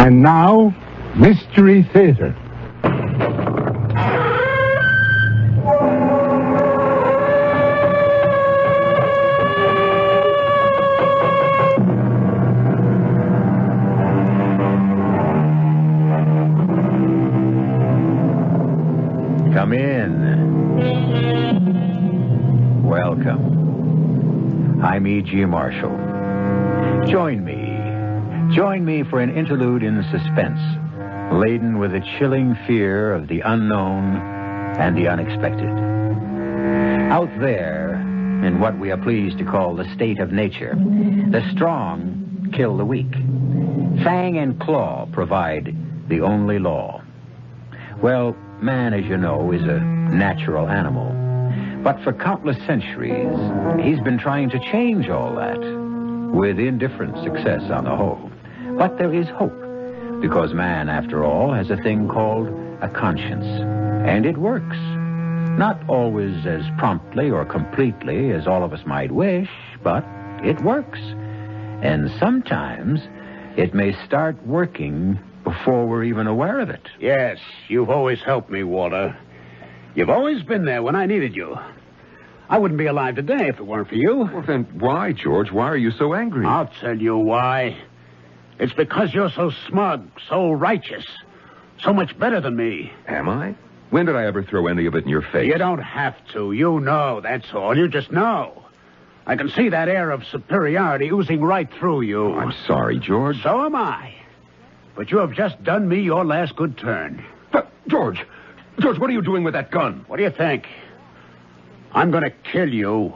And now, Mystery Theater. Come in. Welcome. I'm E. G. Marshall. Join me for an interlude in suspense, laden with a chilling fear of the unknown and the unexpected. Out there, in what we are pleased to call the state of nature, the strong kill the weak. Fang and claw provide the only law. Well, man, as you know, is a natural animal. But for countless centuries, he's been trying to change all that, with indifferent success on the whole. But there is hope, because man, after all, has a thing called a conscience. And it works. Not always as promptly or completely as all of us might wish, but it works. And sometimes it may start working before we're even aware of it. Yes, you've always helped me, Walter. You've always been there when I needed you. I wouldn't be alive today if it weren't for you. Well, then why, George? Why are you so angry? I'll tell you why. It's because you're so smug, so righteous, so much better than me. Am I? When did I ever throw any of it in your face? You don't have to. You know, that's all. You just know. I can see that air of superiority oozing right through you. Oh, I'm sorry, George. So am I. But you have just done me your last good turn. But, George, what are you doing with that gun? What do you think? I'm going to kill you.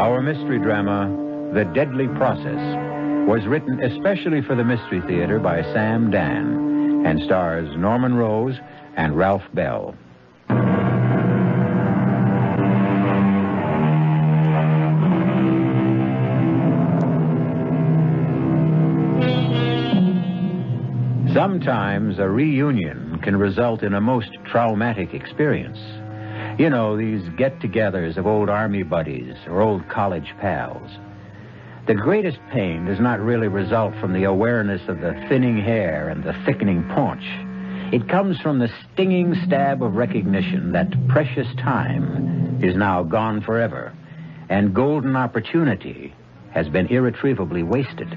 Our mystery drama, The Deadly Process, was written especially for the Mystery Theater by Sam Dan and stars Norman Rose and Ralph Bell. Sometimes a reunion can result in a most traumatic experience. You know, these get-togethers of old army buddies or old college pals. The greatest pain does not really result from the awareness of the thinning hair and the thickening paunch. It comes from the stinging stab of recognition that precious time is now gone forever, and golden opportunity has been irretrievably wasted.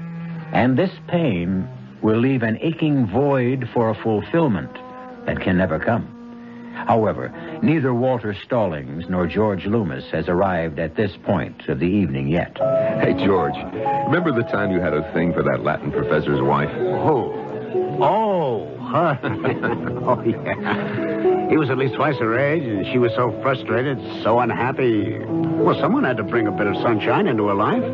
And this pain will leave an aching void for a fulfillment that can never come. However, neither Walter Stallings nor George Loomis has arrived at this point of the evening yet. Hey, George, remember the time you had a thing for that Latin professor's wife? Oh, her. Oh, yeah. He was at least twice her age, and she was so frustrated, so unhappy. Well, someone had to bring a bit of sunshine into her life.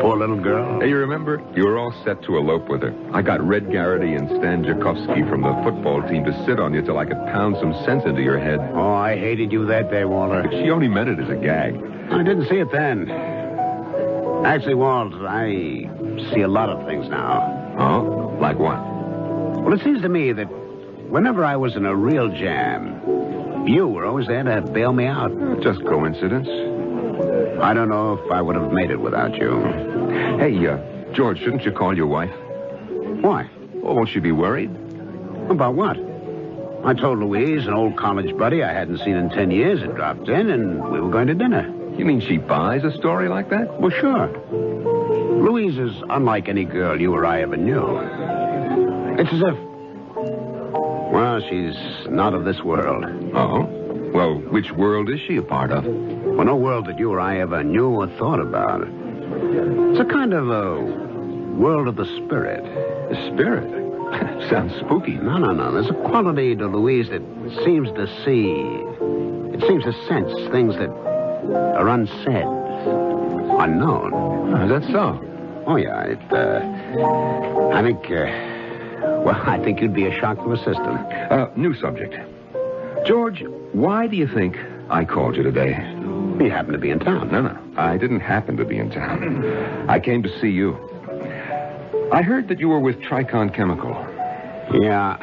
Poor little girl. Hey, you remember? You were all set to elope with her. I got Red Garrity and Stan Jakovsky from the football team to sit on you till I could pound some sense into your head. Oh, I hated you that day, Walter. She only meant it as a gag. I didn't see it then. Actually, Walt, I see a lot of things now. Oh? Like what? Well, it seems to me that whenever I was in a real jam, you were always there to bail me out. Just coincidence. I don't know if I would have made it without you. Hey, George, shouldn't you call your wife? Why? Well, won't she be worried? About what? I told Louise, an old college buddy I hadn't seen in 10 years, had dropped in, and we were going to dinner. You mean she buys a story like that? Well, sure. Louise is unlike any girl you or I ever knew. It's as if, well, she's not of this world. Oh? Well, which world is she a part of? Well, no world that you or I ever knew or thought about. It's a kind of a world of the spirit. The spirit? Sounds spooky. No. There's a quality to Louise that seems to see. It seems to sense things that are unsaid, unknown. Oh, is that so? Oh, yeah. I think you'd be a shock to the system. New subject. George, why do you think I called you today? You happened to be in town. No. I didn't happen to be in town. I came to see you. I heard that you were with Tricon Chemical. Yeah.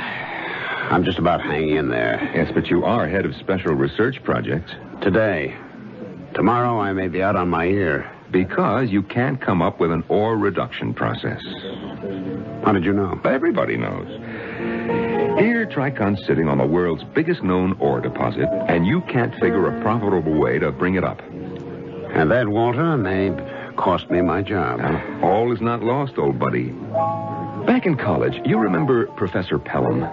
I'm just about hanging in there. Yes, but you are head of special research projects. Today. Tomorrow I may be out on my ear. Because you can't come up with an ore reduction process. How did you know? Everybody knows. Here, Tricon's sitting on the world's biggest known ore deposit, and you can't figure a profitable way to bring it up. And that, Walter, may cost me my job. Now, all is not lost, old buddy. Back in college, you remember Professor Pelham?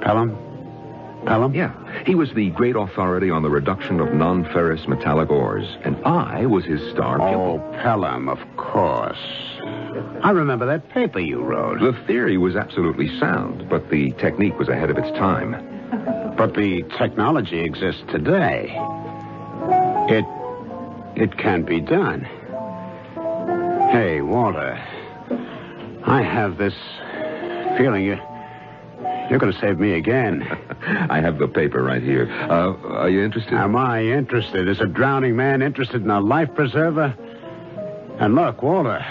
Pelham? Yeah. He was the great authority on the reduction of non-ferrous metallic ores, and I was his star pupil. Oh, Pelham, of course. I remember that paper you wrote. The theory was absolutely sound, but the technique was ahead of its time. But the technology exists today. It can be done. Hey, Walter, I have this feeling you're going to save me again. I have the paper right here. Are you interested? Am I interested? Is a drowning man interested in a life preserver? And look, Walter,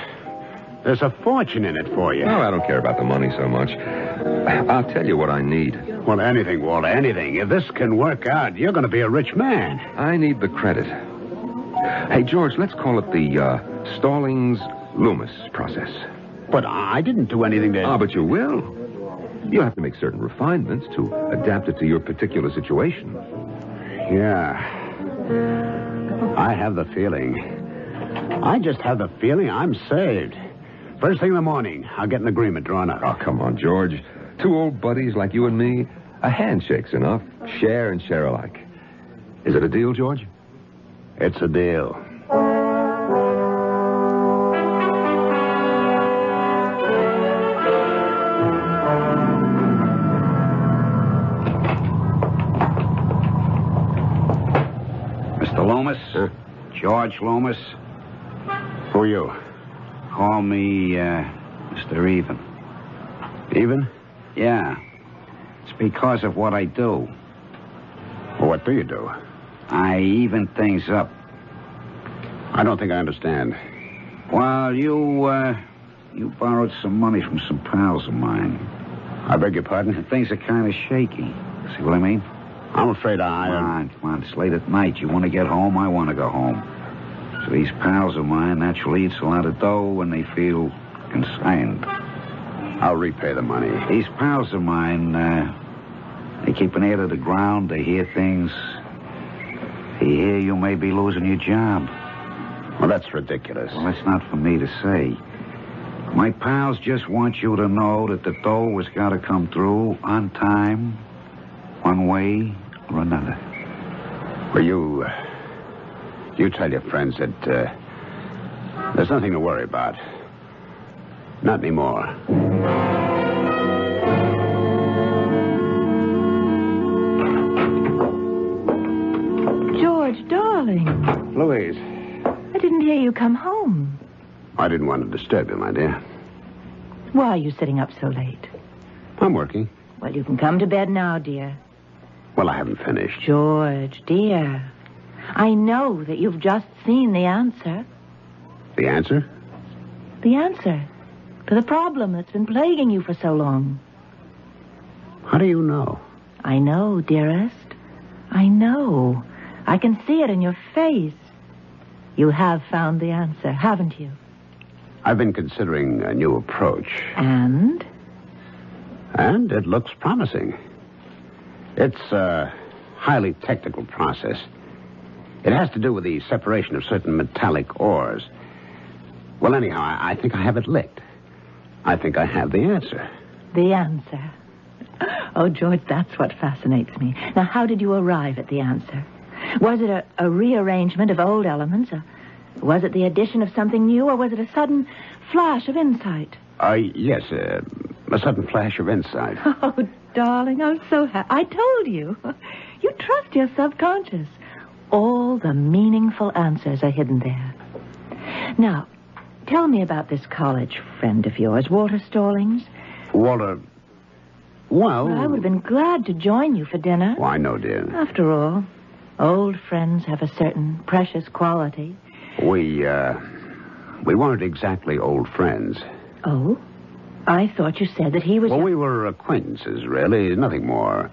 there's a fortune in it for you. No, I don't care about the money so much. I'll tell you what I need. Well, anything, Walter, anything. If this can work out, you're going to be a rich man. I need the credit. Hey, George, let's call it the Stallings-Loomis process. But I didn't do anything to... Ah, but you will. You have to make certain refinements to adapt it to your particular situation. Yeah. I have the feeling. I just have the feeling I'm saved. First thing in the morning, I'll get an agreement drawn up. Oh, come on, George. Two old buddies like you and me, a handshake's enough. Share and share alike. Is it a deal, George? It's a deal. George Loomis. Who are you? Call me, Mr. Even. Even? Yeah. It's because of what I do. Well, what do you do? I even things up. I don't think I understand. Well, you borrowed some money from some pals of mine. I beg your pardon? And things are kind of shaky. See what I mean? I'm afraid I... Come on. It's late at night. You want to get home? I want to go home. So these pals of mine naturally eats a lot of dough and they feel concerned. I'll repay the money. These pals of mine, they keep an ear to the ground. They hear things. They hear you may be losing your job. Well, that's ridiculous. Well, that's not for me to say. My pals just want you to know that the dough has got to come through on time, one way or another. Well, you tell your friends that there's nothing to worry about. Not anymore. George, darling. Louise. I didn't hear you come home. I didn't want to disturb you, my dear. Why are you sitting up so late? I'm working. Well, you can come to bed now, dear. Well, I haven't finished. George, dear, I know that you've just seen the answer. The answer? The answer to the problem that's been plaguing you for so long. How do you know? I know, dearest. I know. I can see it in your face. You have found the answer, haven't you? I've been considering a new approach. And? And it looks promising. It's a highly technical process. It has to do with the separation of certain metallic ores. Well, anyhow, I think I have it licked. I think I have the answer. The answer. Oh, George, that's what fascinates me. Now, how did you arrive at the answer? Was it a rearrangement of old elements? Was it the addition of something new? Or was it a sudden flash of insight? Yes, a sudden flash of insight. Oh, darling, I'm so happy. I told you. You trust your subconscious. All the meaningful answers are hidden there. Now, tell me about this college friend of yours, Walter Stallings. Walter... Well, I would have been glad to join you for dinner. Why, I know, dear. After all, old friends have a certain precious quality. We weren't exactly old friends. Oh? I thought you said that he was... Well, we were acquaintances, really. Nothing more.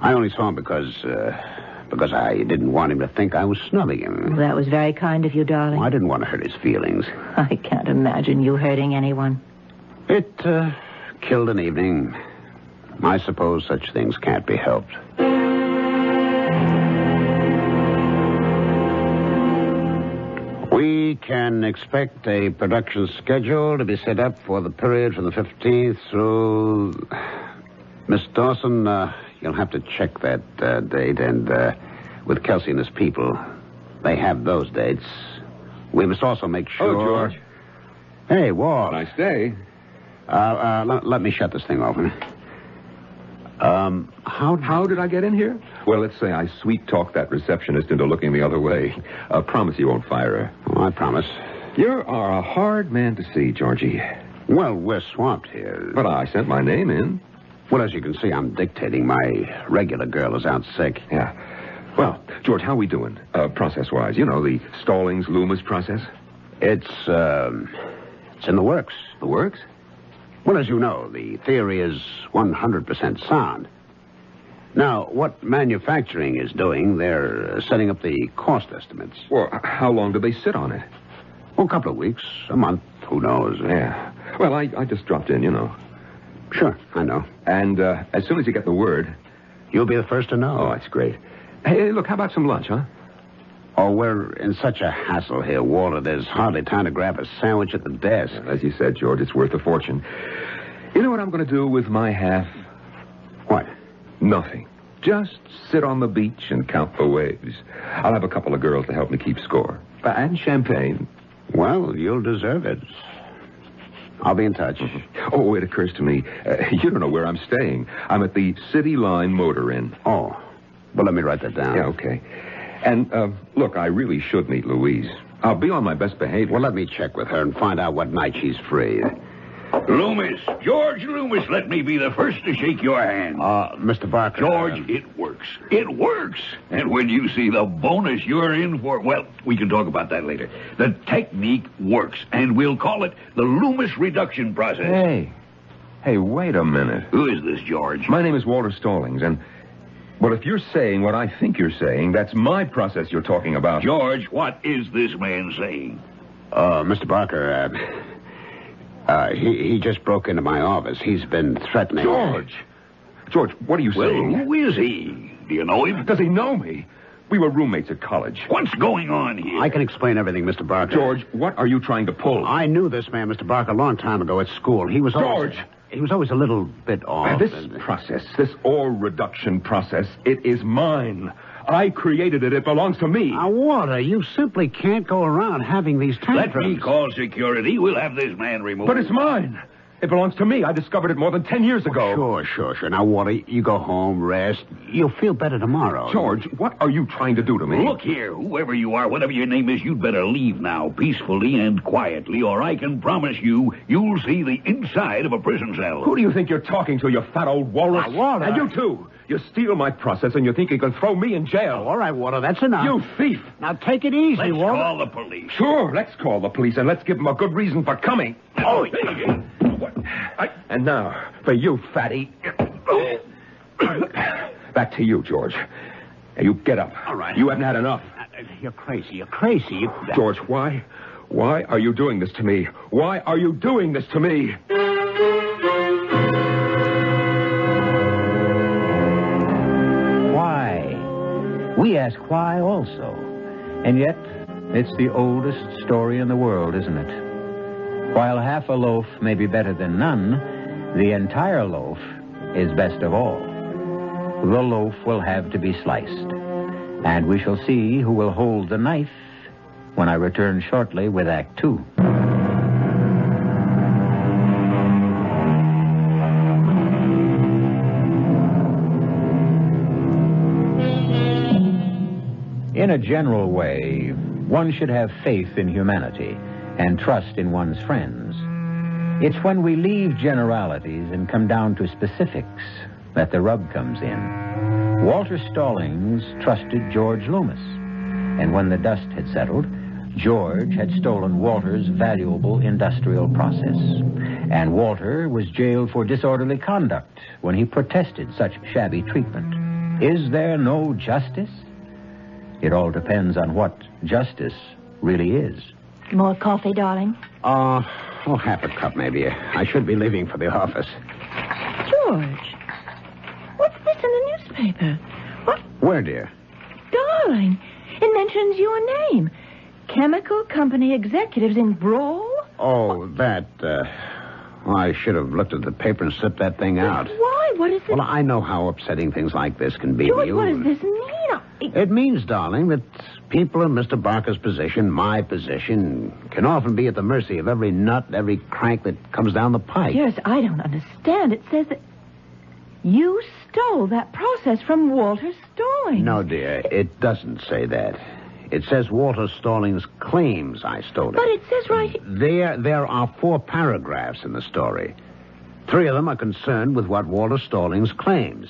I only saw him because I didn't want him to think I was snubbing him. Well, that was very kind of you, darling. Well, I didn't want to hurt his feelings. I can't imagine you hurting anyone. It killed an evening. I suppose such things can't be helped. We can expect a production schedule to be set up for the period from the 15th through... Miss Dawson, you'll have to check that date and with Kelsey and his people. They have those dates. We must also make sure... Oh, George. Hey, Walt. Nice day. Let me shut this thing off. How did I get in here? Well, let's say I sweet-talked that receptionist into looking the other way. Promise you won't fire her. Oh, I promise. You are a hard man to see, Georgie. Well, we're swamped here. But I sent my name in. Well, as you can see, I'm dictating. My regular girl is out sick. Yeah. Well, George, how are we doing, process-wise? You know, the Stallings-Loomis process? It's in the works. The works? Well, as you know, the theory is 100% sound. Now, what manufacturing is doing, they're setting up the cost estimates. Well, how long do they sit on it? Well, a couple of weeks, a month, who knows. Yeah. Well, I just dropped in, you know. Sure, I know. And as soon as you get the word... You'll be the first to know. Oh, that's great. Hey, look, how about some lunch, huh? Oh, we're in such a hassle here, Walter. There's hardly time to grab a sandwich at the desk. Yeah, as you said, George, it's worth a fortune. You know what I'm going to do with my half? What? Nothing. Just sit on the beach and count the waves. I'll have a couple of girls to help me keep score. And champagne. Well, you'll deserve it. I'll be in touch. Mm-hmm. Oh, it occurs to me, you don't know where I'm staying. I'm at the City Line Motor Inn. Oh. Well, let me write that down. Yeah, okay. And, look, I really should meet Louise. I'll be on my best behavior. Well, let me check with her and find out what night she's free. Loomis. George Loomis, let me be the first to shake your hand. Mr. Barker. George, it works. It works. And when you see the bonus you're in for, well, we can talk about that later. The technique works, and we'll call it the Loomis Reduction Process. Hey, wait a minute. Who is this, George? My name is Walter Stallings, and... Well, if you're saying what I think you're saying, that's my process you're talking about. George, what is this man saying? Mr. Barker, he just broke into my office. He's been threatening... George, what are you saying? Well, who is he? Do you know him? Does he know me? We were roommates at college. What's going on here? I can explain everything, Mr. Barker. George, what are you trying to pull? I knew this man, Mr. Barker, a long time ago at school. He was... George! He was always a little bit off. Now, this ore reduction process, it is mine. I created it. It belongs to me. Now, Walter, you simply can't go around having these tantrums. Let me call security. We'll have this man removed. But it's mine. It belongs to me. I discovered it more than 10 years ago. Oh, sure. Now, Walter, you go home, rest. You'll feel better tomorrow. George, what are you trying to do to me? Look here, whoever you are, whatever your name is, you'd better leave now, peacefully and quietly, or I can promise you, you'll see the inside of a prison cell. Who do you think you're talking to, you fat old walrus? Walter. And you, too. You steal my process, and you think you can throw me in jail. Oh, all right, Walter, that's enough. You thief. Now, take it easy, Walter. Let's call the police. Sure, let's call the police, and let's give them a good reason for coming. Oh, yeah. And now, for you, fatty. Back to you, George. Now, you get up. All right. You haven't had enough. You're crazy. George, why? Why are you doing this to me? Why are you doing this to me? Why? We ask why also. And yet, it's the oldest story in the world, isn't it? While half a loaf may be better than none, the entire loaf is best of all. The loaf will have to be sliced, and we shall see who will hold the knife when I return shortly with Act Two. In a general way, one should have faith in humanity and trust in one's friends. It's when we leave generalities and come down to specifics that the rub comes in. Walter Stallings trusted George Loomis, and when the dust had settled, George had stolen Walter's valuable industrial process, and Walter was jailed for disorderly conduct when he protested such shabby treatment. Is there no justice? It all depends on what justice really is. More coffee, darling? Oh, half a cup, maybe. I should be leaving for the office. George, what's this in the newspaper? What? Where, dear? Darling, it mentions your name. Chemical company executives in brawl? Oh, that, well, I should have looked at the paper and slipped that thing out. Why? What is it? Well, I know how upsetting things like this can be. George, to you. What does this mean? It means, darling, that people in Mr. Barker's position, my position, can often be at the mercy of every nut, every crank that comes down the pipe. Yes, I don't understand. It says that you stole that process from Walter Stallings. No, dear, it doesn't say that. It says Walter Stallings claims I stole it. But it says right here... There are 4 paragraphs in the story. 3 of them are concerned with what Walter Stallings claims.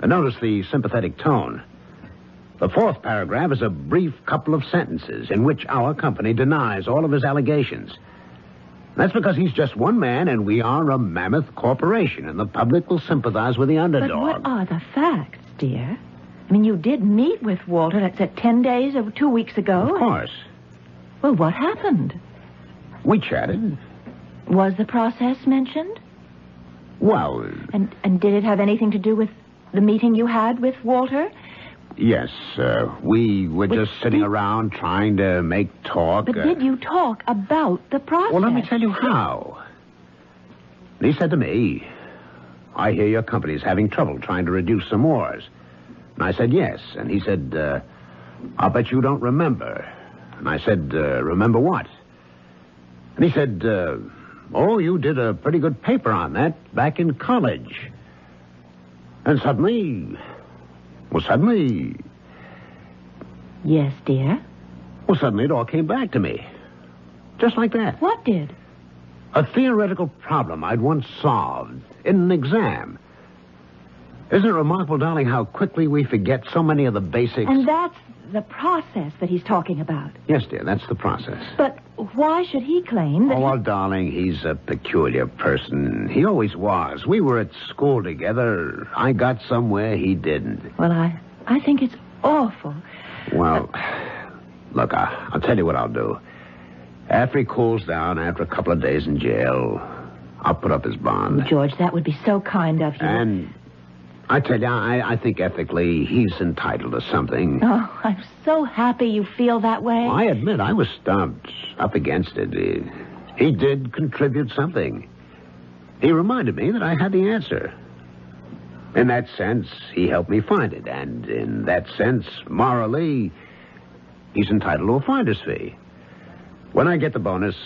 And notice the sympathetic tone. The 4th paragraph is a brief couple of sentences in which our company denies all of his allegations. That's because he's just one man and we are a mammoth corporation, and the public will sympathize with the underdog. But what are the facts, dear? I mean, you did meet with Walter, that's at 10 days or 2 weeks ago. Of course. Well, what happened? We chatted. Was the process mentioned? Well... And did it have anything to do with the meeting you had with Walter? Yes, we were just sitting around trying to make talk. But did you talk about the process? Well, let me tell you how. He said to me, I hear your company's having trouble trying to reduce some ores. And I said, yes. And he said, I'll bet you don't remember. And I said, remember what? And he said, oh, you did a pretty good paper on that back in college. And suddenly... Well, suddenly... Yes, dear? Well, suddenly it all came back to me. Just like that. What did? A theoretical problem I'd once solved in an exam. Isn't it remarkable, darling, how quickly we forget so many of the basics? And that's the process that he's talking about. Yes, dear, that's the process. But why should he claim that... Oh, well, darling, he's a peculiar person. He always was. We were at school together. I got somewhere he didn't. Well, I think it's awful. Well, look, I'll tell you what I'll do. After he cools down, after a couple of days in jail, I'll put up his bond. George, that would be so kind of you. And... I tell you, I think ethically he's entitled to something. Oh, I'm so happy you feel that way. Well, I admit I was stumped up against it. He did contribute something. He reminded me that I had the answer. In that sense, he helped me find it. And in that sense, morally, he's entitled to a finder's fee. When I get the bonus,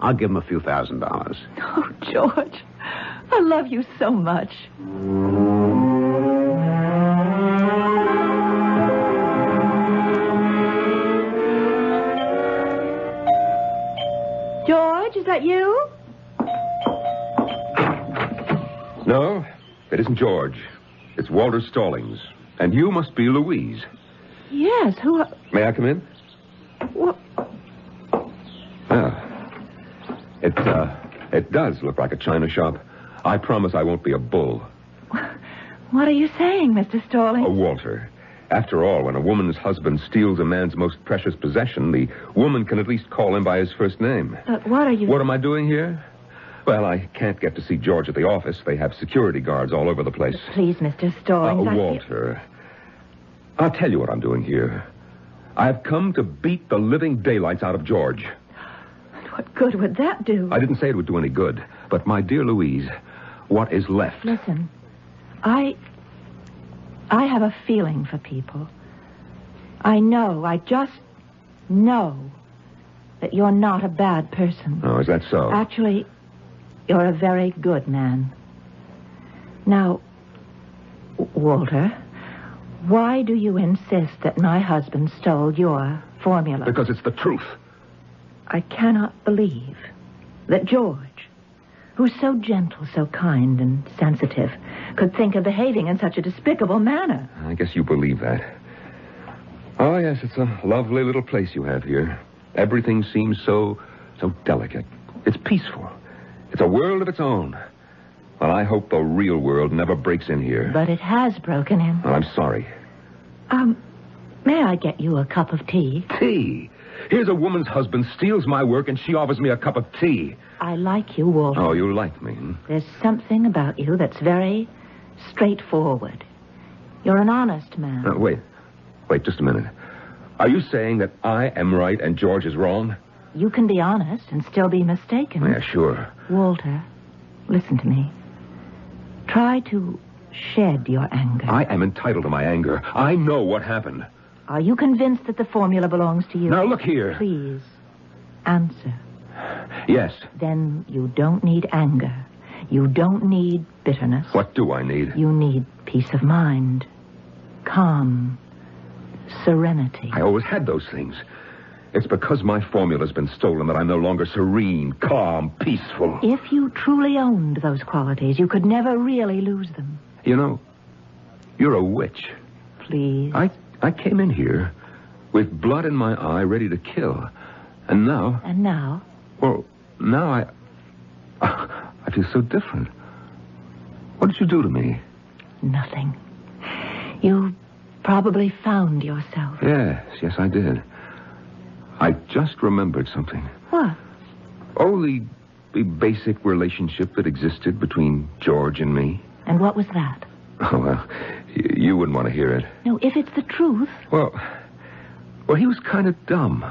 I'll give him a few $1,000s. Oh, George, I love you so much. George, is that you? No, it isn't George. It's Walter Stallings. And you must be Louise. Yes, who are... May I come in? What? Ah. It does look like a china shop. I promise I won't be a bull. What are you saying, Mr. Stallings? Oh, Walter. After all, when a woman's husband steals a man's most precious possession, the woman can at least call him by his first name. But what are you... What am I doing here? Well, I can't get to see George at the office. They have security guards all over the place. But please, Mr. Stallings, Walter, I'll tell you what I'm doing here. I've come to beat the living daylights out of George. What good would that do? I didn't say it would do any good. But, my dear Louise, what is left? Listen, I have a feeling for people. I know, I just know that you're not a bad person. Oh, is that so? Actually, you're a very good man. Now, Walter, why do you insist that my husband stole your formula? Because it's the truth. I cannot believe that George, who's so gentle, so kind and sensitive, could think of behaving in such a despicable manner. I guess you believe that. Oh, yes, it's a lovely little place you have here. Everything seems so delicate. It's peaceful. It's a world of its own. Well, I hope the real world never breaks in here. But it has broken in. Well, I'm sorry. May I get you a cup of tea? Tea? Here's a woman's husband steals my work and she offers me a cup of tea. I like you, Walter. Oh, you like me? Hmm? There's something about you that's very straightforward. You're an honest man. Wait just a minute. Are you saying that I am right and George is wrong? You can be honest and still be mistaken. Yeah, sure. Walter, listen to me. Try to shed your anger. I am entitled to my anger. I know what happened. Are you convinced that the formula belongs to you? Now, look here. Please, answer. Yes. Then you don't need anger. You don't need bitterness. What do I need? You need peace of mind, calm, serenity. I always had those things. It's because my formula's been stolen that I'm no longer serene, calm, peaceful. If you truly owned those qualities, you could never really lose them. You know, you're a witch. Please. I came in here with blood in my eye, ready to kill. And now... And now? Well, now I feel so different. What did you do to me? Nothing. You probably found yourself. Yes, I did. I just remembered something. What? Oh, the basic relationship that existed between George and me. And what was that? Oh, well, you wouldn't want to hear it. No, if it's the truth. Well, he was kind of dumb.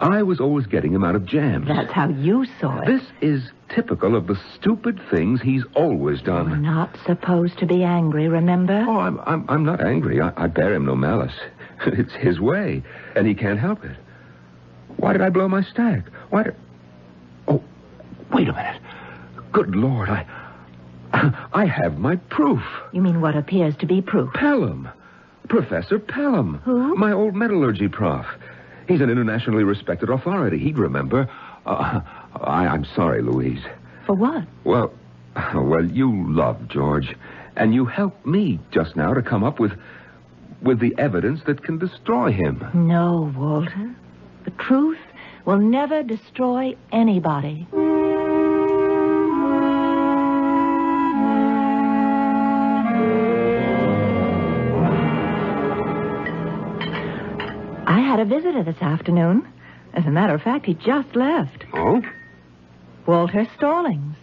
I was always getting him out of jams. That's how you saw it. This is typical of the stupid things he's always done. You're not supposed to be angry, remember? Oh, I'm not angry. I bear him no malice. It's his way, and he can't help it. Why did I blow my stack? Oh, wait a minute. Good Lord, I have my proof. You mean what appears to be proof? Pelham. Professor Pelham. Who? My old metallurgy prof. He's an internationally respected authority. He'd remember. I'm sorry, Louise. For what? Well, you love George. And you helped me just now to come up with the evidence that can destroy him. No, Walter. The truth will never destroy anybody. A visitor this afternoon. As a matter of fact, he just left. Oh? Walter Stallings.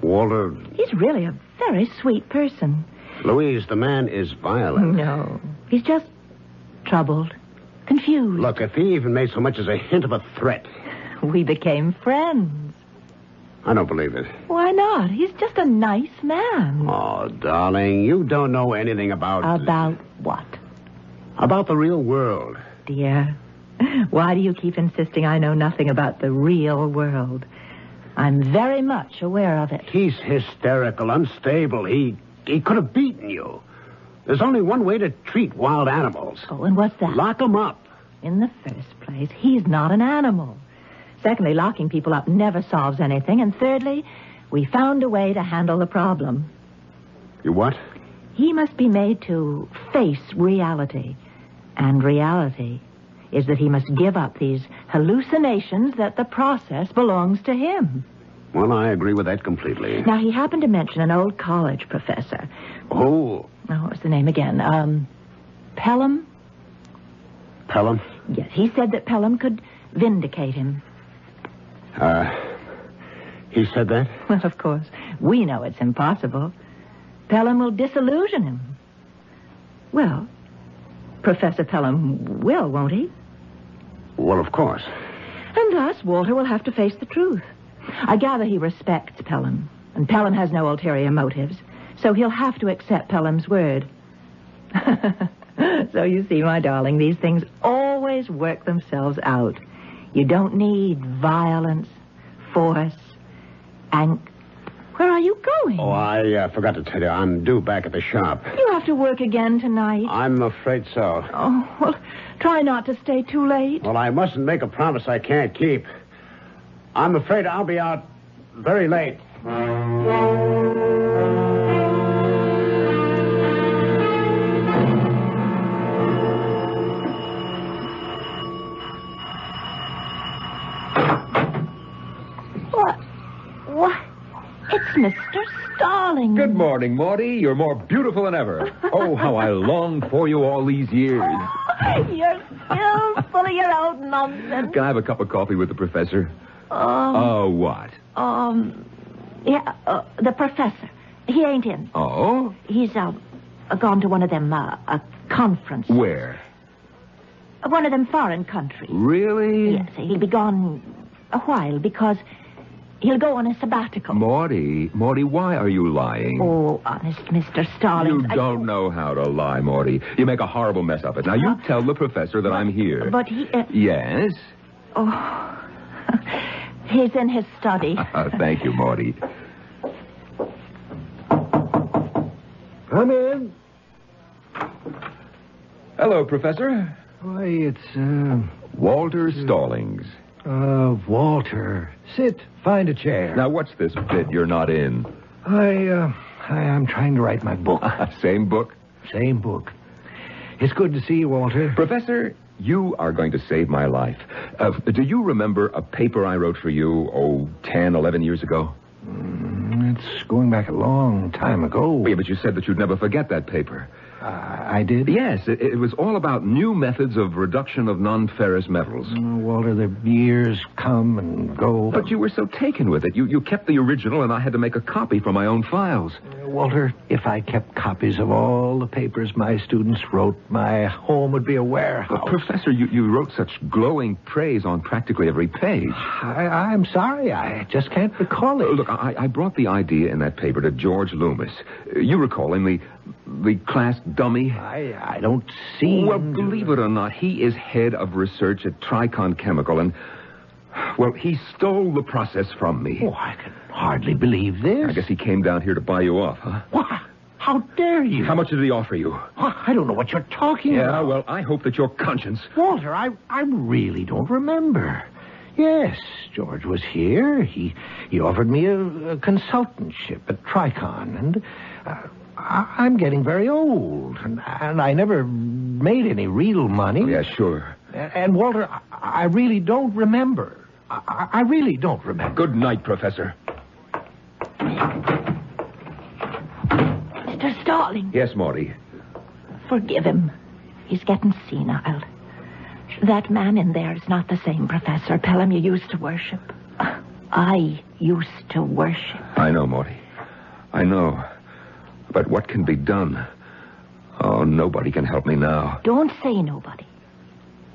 Walter... He's really a very sweet person. Louise, the man is violent. No. He's just troubled, confused. Look, if he even made so much as a hint of a threat... We became friends. I don't believe it. Why not? He's just a nice man. Oh, darling, you don't know anything about... About what? About the real world. Dear, why do you keep insisting I know nothing about the real world? I'm very much aware of it. He's hysterical, unstable. He could have beaten you. There's only one way to treat wild animals. Oh, and what's that? Lock them up. In the first place, he's not an animal. Secondly, locking people up never solves anything. And thirdly, we found a way to handle the problem. You what? He must be made to face reality. And reality is that he must give up these hallucinations that the process belongs to him. Well, I agree with that completely. Now, he happened to mention an old college professor. Oh, what was the name again? Pelham? Pelham? Yes, he said that Pelham could vindicate him. He said that? Well, of course. We know it's impossible. Pelham will disillusion him. Well, Professor Pelham will, won't he? Well, of course. And thus, Walter will have to face the truth. I gather he respects Pelham, and Pelham has no ulterior motives, so he'll have to accept Pelham's word. So you see, my darling, these things always work themselves out. You don't need violence, force, and... Where are you going? Oh, I forgot to tell you. I'm due back at the shop. You have to work again tonight. I'm afraid so. Oh, well, try not to stay too late. Well, I mustn't make a promise I can't keep. I'm afraid I'll be out very late. morning. Good morning, Maudie. You're more beautiful than ever. Oh, how I longed for you all these years. You're still full of your old nonsense. Can I have a cup of coffee with the professor? What? Yeah, the professor. He ain't in. Oh? He's, gone to one of them, a conference. Where? One of them foreign countries. Really? Yes, he'll be gone a while because he'll go on a sabbatical. Maudie, why are you lying? Oh, honest, Mr. Stallings. You don't know how to lie, Maudie. You make a horrible mess of it. Now, you tell the professor that I'm here. But he... Yes? Oh, he's in his study. Thank you, Maudie. Come in. Hello, Professor. Why, it's, Walter Stallings. Walter. Sit. Find a chair. Now, what's this bit you're not in? I'm trying to write my book. Same book? Same book. It's good to see you, Walter. Professor, you are going to save my life. Do you remember a paper I wrote for you, 10, 11 years ago? It's going back a long time ago. Yeah, but you said that you'd never forget that paper. I did? Yes, it was all about new methods of reduction of non-ferrous metals. Oh, Walter, the years come and go. But you were so taken with it. You kept the original, and I had to make a copy for my own files. Walter, if I kept copies of all the papers my students wrote, my home would be a warehouse. But, Professor, you wrote such glowing praise on practically every page. I'm sorry. I just can't recall it. Look, I brought the idea in that paper to George Loomis. You recall him, the class dummy? I don't see. Well, believe it or not, he is head of research at Tricon Chemical, and, well, he stole the process from me. Oh, I can hardly believe this. I guess he came down here to buy you off, huh? What? How dare you? How much did he offer you? I don't know what you're talking about. Yeah, well, I hope that your conscience... Walter, I really don't remember. Yes, George was here. He offered me a consultantship at Tricon, and... I'm getting very old, and I never made any real money. Oh, yeah, sure. And, Walter, I really don't remember. I really don't remember. Good night, Professor. Mr. Stallings. Yes, Maudie. Forgive him. He's getting senile. That man in there is not the same Professor Pelham you used to worship. I used to worship. I know, Maudie. I know. But what can be done? Oh, nobody can help me now. Don't say nobody.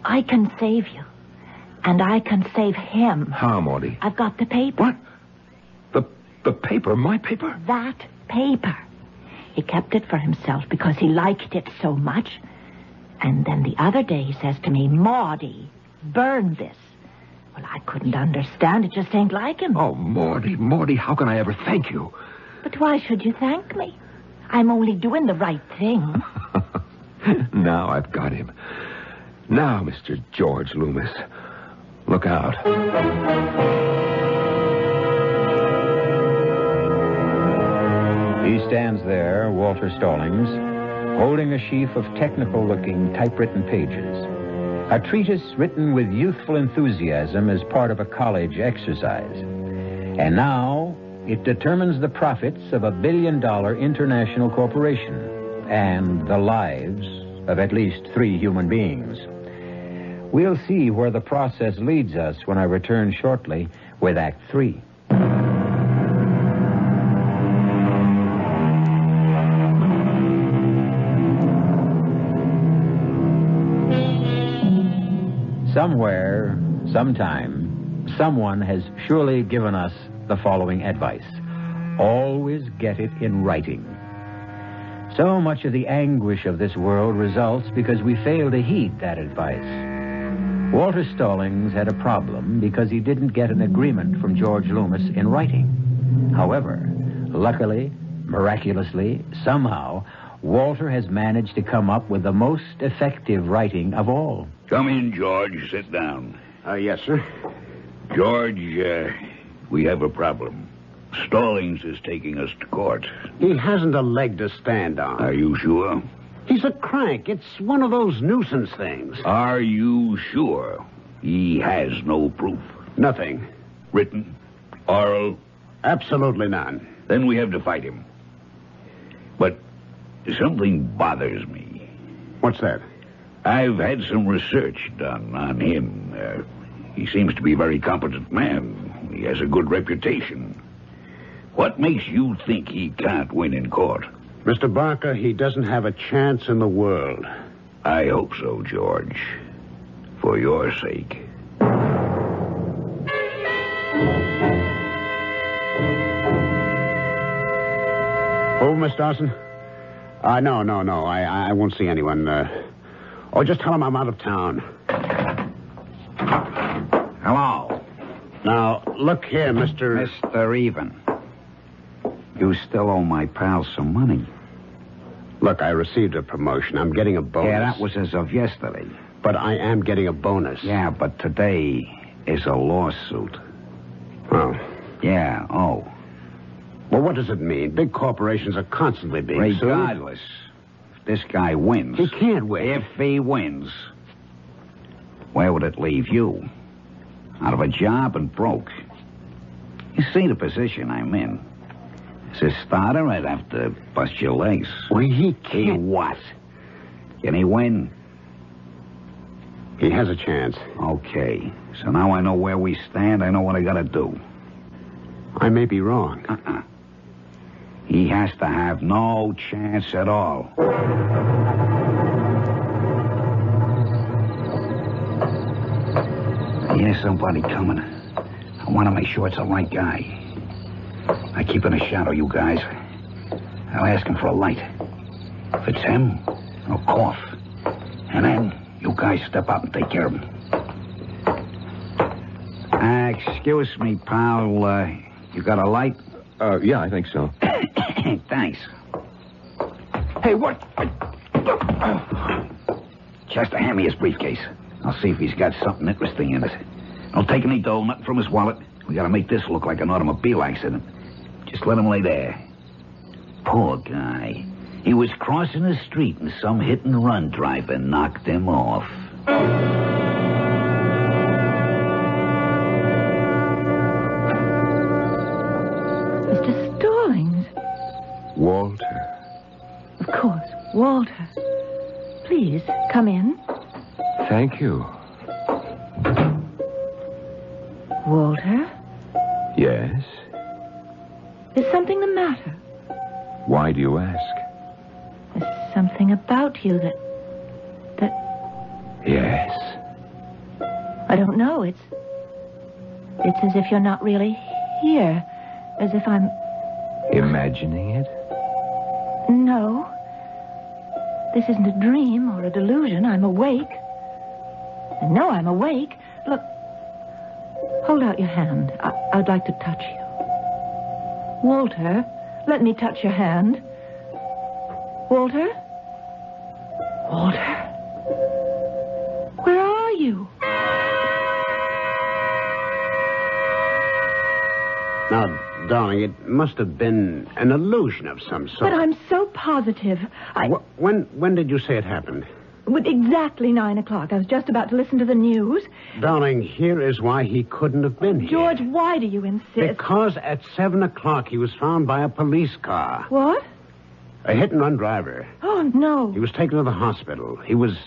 I can save you. And I can save him. How, Maudie? I've got the paper. What? The paper? My paper? That paper. He kept it for himself because he liked it so much. And then the other day he says to me, Maudie, burn this. Well, I couldn't understand. It just ain't like him. Oh, Maudie, how can I ever thank you? But why should you thank me? I'm only doing the right thing. Now I've got him. Now, Mr. George Loomis, look out. He stands there, Walter Stallings, holding a sheaf of technical-looking typewritten pages. A treatise written with youthful enthusiasm as part of a college exercise. And now... it determines the profits of a billion-dollar international corporation and the lives of at least 3 human beings. We'll see where the process leads us when I return shortly with Act 3. Somewhere, sometime, someone has surely given us the following advice: always get it in writing. So much of the anguish of this world results because we fail to heed that advice. Walter Stallings had a problem because he didn't get an agreement from George Loomis in writing. However, luckily, miraculously, somehow, Walter has managed to come up with the most effective writing of all. Come in, George. Sit down. Yes, sir. George, we have a problem. Stallings is taking us to court. He hasn't a leg to stand on. Are you sure? He's a crank. It's one of those nuisance things. Are you sure? He has no proof. Nothing. Written? Oral? Absolutely none. Then we have to fight him. But something bothers me. What's that? I've had some research done on him. He seems to be a very competent man. He has a good reputation. What makes you think he can't win in court? Mr. Barker, he doesn't have a chance in the world. I hope so, George. For your sake. Oh, Miss Dawson? No. I won't see anyone. Oh, just tell him I'm out of town. Hello. Now, look here, Mr. Mr. Even. You still owe my pals some money. Look, I received a promotion. I'm getting a bonus. Yeah, that was as of yesterday. But I am getting a bonus. Yeah, but today is a lawsuit. Oh. Yeah, oh. Well, what does it mean? Big corporations are constantly being sued. Regardless, if this guy wins... He can't win. If he wins, where would it leave you? Out of a job and broke. You see the position I'm in. As a starter, I'd have to bust your legs. Well, he can't... He what? Can he win? He has a chance. Okay. So now I know where we stand. I know what I gotta do. I may be wrong. Uh-uh. He has to have no chance at all. I hear somebody coming. I want to make sure it's the right guy. I keep in a shadow, you guys. I'll ask him for a light. If it's him, I'll cough. And then you guys step up and take care of him. Excuse me, pal. You got a light? Yeah, I think so. Thanks. Hey, what? Chester, hand me his briefcase. I'll see if he's got something interesting in it. Don't take any dough, nothing from his wallet. We gotta make this look like an automobile accident. Just let him lay there. Poor guy. He was crossing the street and some hit-and-run driver knocked him off. Mr. Stallings. Walter. Of course, Walter. Please, come in. Thank you. Walter? Yes? Is something the matter? Why do you ask? There's something about you that... Yes? I don't know. It's as if you're not really here. As if I'm... Imagining it? No. This isn't a dream or a delusion. I'm awake. I know I'm awake. Look. Hold out your hand. I'd like to touch you. Walter, let me touch your hand. Walter? Walter? Where are you? Now, darling, it must have been an illusion of some sort. But I'm so positive. When did you say it happened? With exactly 9 o'clock. I was just about to listen to the news. Darling, here is why he couldn't have been here. George, why do you insist? Because at 7 o'clock he was found by a police car. What? A hit-and-run driver. Oh, no. He was taken to the hospital. He was...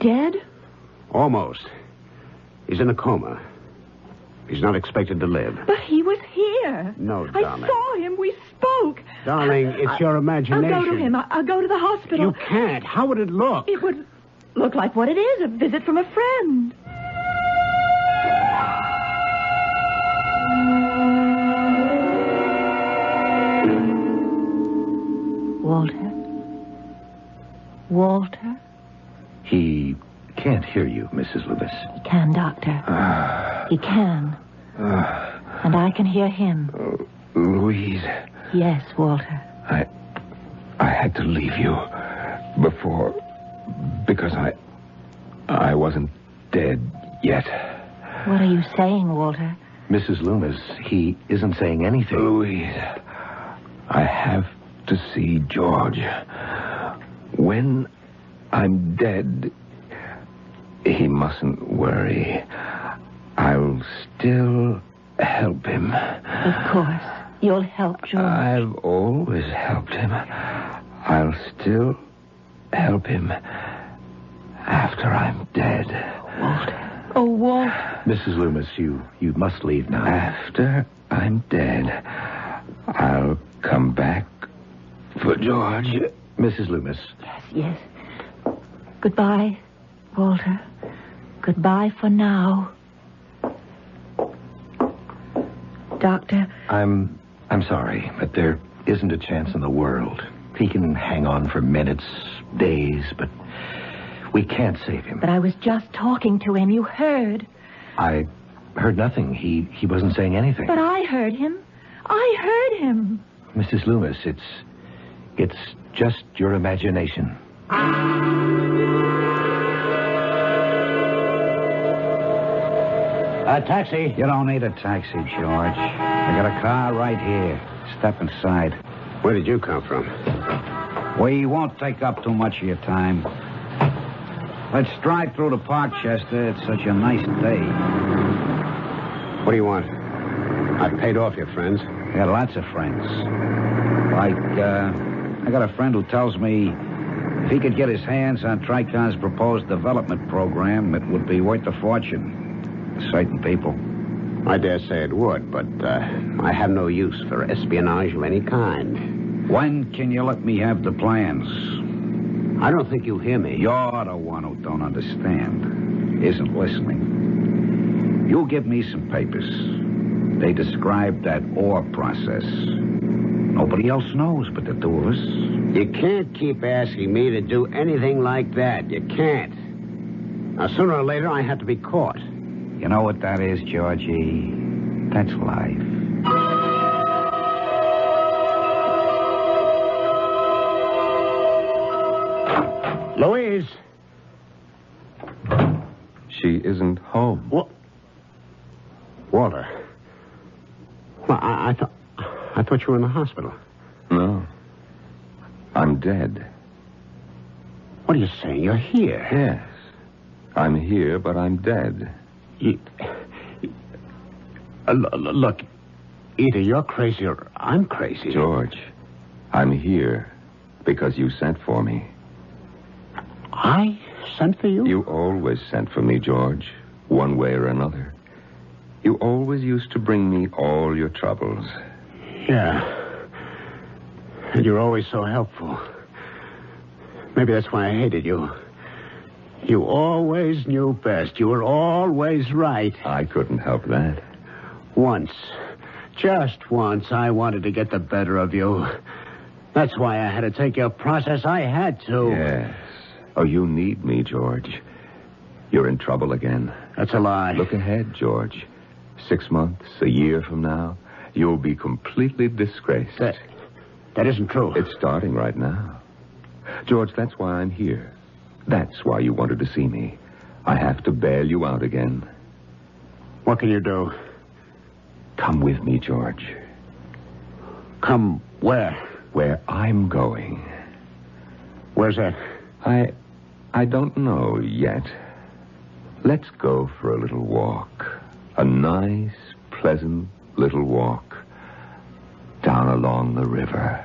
Dead? Almost. He's in a coma. He's not expected to live. But he was here. No, darling. I saw him. We spoke. Darling, it's your imagination. I'll go to him. I'll go to the hospital. You can't. How would it look? It would look like what it is, a visit from a friend. Walter? Walter? He can't hear you, Mrs. Loomis. He can, Doctor. He can. And I can hear him. Louise. Yes, Walter. I had to leave you before... Because I wasn't dead yet. What are you saying, Walter? Mrs. Loomis, he isn't saying anything. Louise, I have to see George. When I'm dead, he mustn't worry. I'll still help him. Of course. You'll help George. I've always helped him. I'll still help him after I'm dead. Walter. Oh, Walt. Mrs. Loomis, you must leave now. After I'm dead, I'll come back for George. Mrs. Loomis. Yes, yes. Goodbye, Walter. Goodbye for now. Doctor? I'm sorry, but there isn't a chance in the world. He can hang on for minutes, days, but we can't save him. But I was just talking to him. You heard. I heard nothing. He wasn't saying anything. But I heard him. I heard him. Mrs. Loomis, it's just your imagination. A taxi. You don't need a taxi, George. I got a car right here. Step inside. Where did you come from? We won't take up too much of your time. Let's drive through to Parkchester. It's such a nice day. What do you want? I've paid off your friends. I got lots of friends. Like, I got a friend who tells me if he could get his hands on Tricon's proposed development program, it would be worth a fortune. Certain people. I dare say it would, but I have no use for espionage of any kind. When can you let me have the plans? I don't think you hear me. You're the one who don't understand, isn't listening. You give me some papers. They describe that ore process. Nobody else knows but the two of us. You can't keep asking me to do anything like that. You can't. Now, sooner or later, I have to be caught. You know what that is, Georgie? That's life. Louise! She isn't home. What? Walter. Well, I thought you were in the hospital. No. I'm dead. What are you saying? You're here. Yes. I'm here, but I'm dead. Look, either you're crazy or I'm crazy. George, I'm here because you sent for me. I sent for you? You always sent for me, George, one way or another. You always used to bring me all your troubles. Yeah. And you're always so helpful. Maybe that's why I hated you. You always knew best. You were always right. I couldn't help that. Once. Just once, I wanted to get the better of you. That's why I had to take your process. I had to. Yes. Oh, you need me, George. You're in trouble again. That's a lie. Look ahead, George. 6 months, a year from now, you'll be completely disgraced. That isn't true. It's starting right now. George, that's why I'm here. That's why you wanted to see me. I have to bail you out again. What can you do? Come with me, George. Come where? Where I'm going. Where's that? I don't know yet. Let's go for a little walk. A nice, pleasant little walk. Down along the river.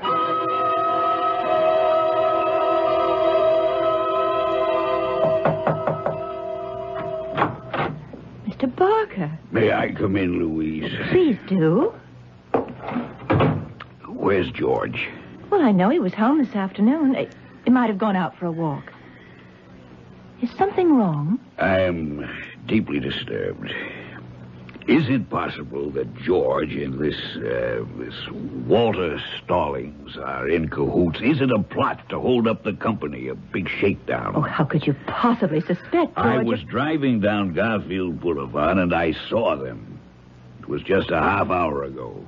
Mr. Barker. May I come in, Louise? Please do. Where's George? Well, I know he was home this afternoon. He might have gone out for a walk. Is something wrong? I'm deeply disturbed. Is it possible that George and this Walter Stallings are in cahoots? Is it a plot to hold up the company, a big shakedown? Oh, how could you possibly suspect, George? I was driving down Garfield Boulevard and I saw them. It was just a half hour ago.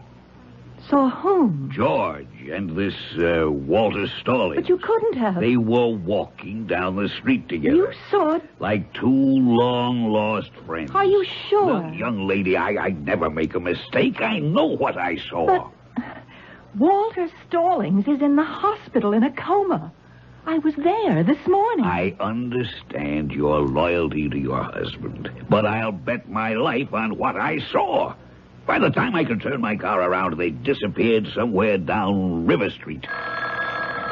Saw whom? George and this Walter Stallings. But you couldn't have. They were walking down the street together. You saw it? Like two long-lost friends. Are you sure? Well, young lady, I never make a mistake. I know what I saw. But Walter Stallings is in the hospital in a coma. I was there this morning. I understand your loyalty to your husband, but I'll bet my life on what I saw. By the time I could turn my car around, they'd disappeared somewhere down River Street.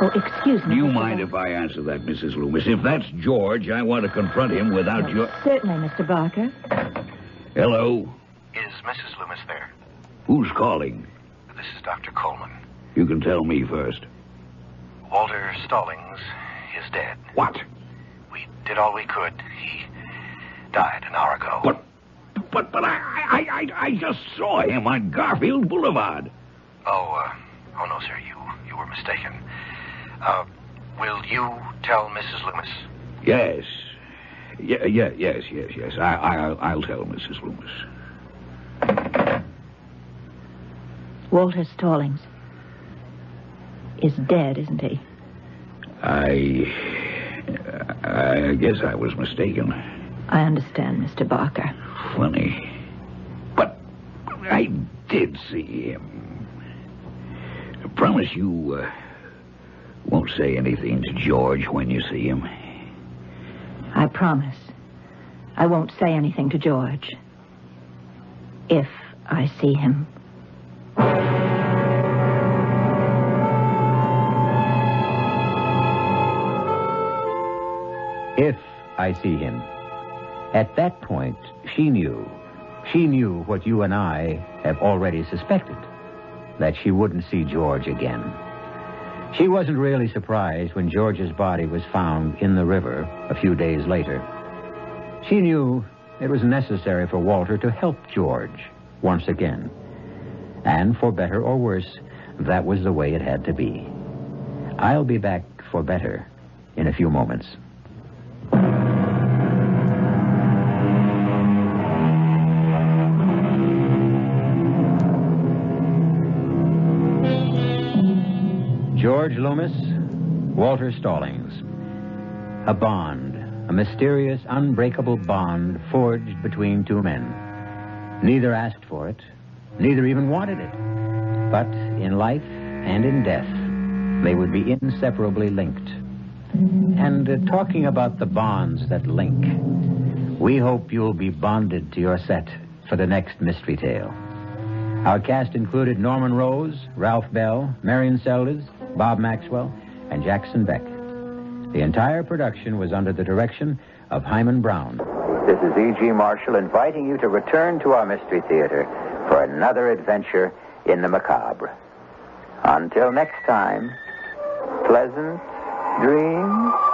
Oh, excuse me. Do you mind if I answer that, Mrs. Loomis? If that's George, I want to confront him without your... Certainly, Mr. Barker. Hello? Is Mrs. Loomis there? Who's calling? This is Dr. Coleman. You can tell me first. Walter Stallings is dead. What? We did all we could. He died an hour ago. But I just saw him on Garfield Boulevard. Oh, no, sir. You were mistaken. Will you tell Mrs. Loomis? Yes. Yes. I'll tell Mrs. Loomis. Walter Stallings is dead, isn't he? I guess I was mistaken. I understand, Mr. Barker. Funny. But I did see him. I promise you won't say anything to George when you see him. I promise. I won't say anything to George. If I see him. If I see him. At that point, she knew. She knew what you and I have already suspected, that she wouldn't see George again. She wasn't really surprised when George's body was found in the river a few days later. She knew it was necessary for Walter to help George once again. And for better or worse, that was the way it had to be. I'll be back for better in a few moments. George Loomis, Walter Stallings. A bond, a mysterious, unbreakable bond forged between two men. Neither asked for it, neither even wanted it. But in life and in death, they would be inseparably linked. And talking about the bonds that link, we hope you'll be bonded to your set for the next Mystery Tale. Our cast included Norman Rose, Ralph Bell, Marion Seldes, Bob Maxwell, and Jackson Beck. The entire production was under the direction of Hyman Brown. This is E. G. Marshall inviting you to return to our Mystery Theater for another adventure in the macabre. Until next time, pleasant dreams.